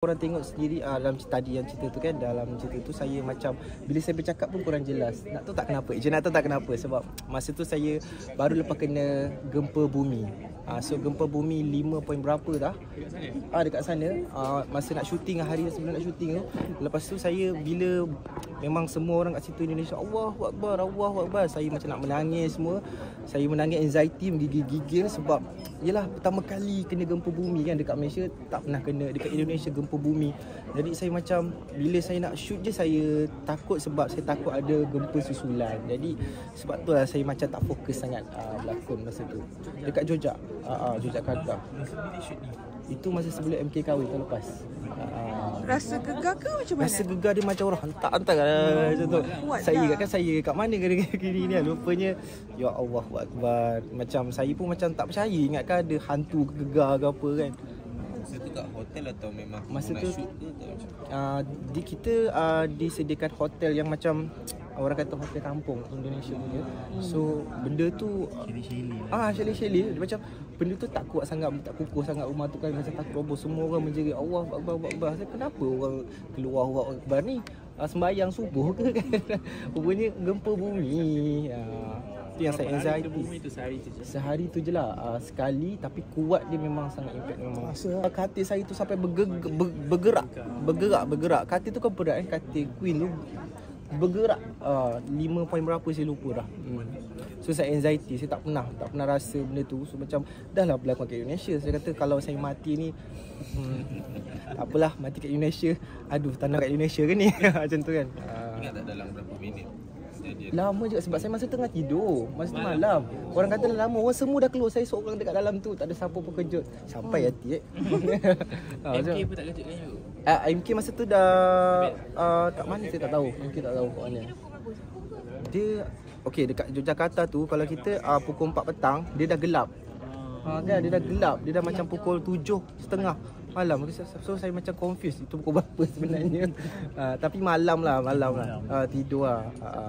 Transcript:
Korang tengok sendiri dalam tadi yang cerita tu kan, dalam cerita tu saya macam bila saya bercakap pun korang jelas. Nak tahu tak kenapa? Nak tahu tak kenapa? Sebab masa tu saya baru lepas kena gempa bumi. So gempa bumi 5 point berapa dah? Dekat sana. Masa nak syuting, hari sebelum nak syuting tu. Lepas tu saya bila memang semua orang kat situ Indonesia Allahu Akbar, Allahu Akbar, saya macam nak menangis semua. Saya menangis, anxiety, menggigil-gigil sebab yelah pertama kali kena gempa bumi kan. Dekat Malaysia tak pernah kena, dekat Indonesia gempa bumi. Jadi saya macam bila saya nak shoot je saya takut sebab saya takut ada gempa susulan. Jadi sebab tu lah saya macam tak fokus sangat berlakon masa tu. Dekat Yogyakarta. Itu masa sebelum MKKW tahun lepas. Rasa gegar ke macam mana? Rasa gegar dia macam orang hantar-hantar macam tu. Saya kan saya kat mana kira-kira ni lupanya ya Allah Akbar. Macam saya pun macam tak percaya, ingatkan ada hantu gegar ke apa kan. Masa tu kat hotel atau memang masa tu shoot ke tak macam? Kita disediakan hotel yang macam orang kata hotel kampung Indonesia punya. So benda tu chalet-chalet macam benda tu tak kuat sangat, tak kukuh sangat rumah tu kan, macam takut roboh. Semua orang menjerit Allah Akbar, Akbar. Saya kenapa orang keluar Allah Akbar ni? Sembahyang subuh ke kan? Rupanya gempa bumi. Yang saya anxiety sehari tu je lah sekali, tapi kuat dia memang sangat impact. Memang katil saya tu sampai bergerak. Katil tu kan berat kan, katil queen tu bergerak 5 point berapa saya lupa dah. So saya anxiety, saya tak pernah rasa benda tu. So macam dah lah berlaku kat Indonesia, saya kata kalau saya mati ni tak apalah, mati kat Indonesia, aduh tanah kat Indonesia ke ni macam tu kan. Ingat tak dalam berapa minit? Lama juga sebab saya masa tengah tidur. Masa tu malam. Orang kata lama, orang semua dah keluar. Saya seorang dekat dalam tu, tak ada siapa pun kejut. Sampai hati MK pun tak kejut kan you? MK masa tu dah kat mana saya tak tahu. MK tak tahu kat mana. Dia okey dekat Yogyakarta tu kalau kita pukul 4 petang dia dah gelap. Kan dia dah gelap. Dia dah macam pukul 7:30. Malam. So saya macam confused itu pukul berapa sebenarnya. Tapi malam lah. Tidur lah.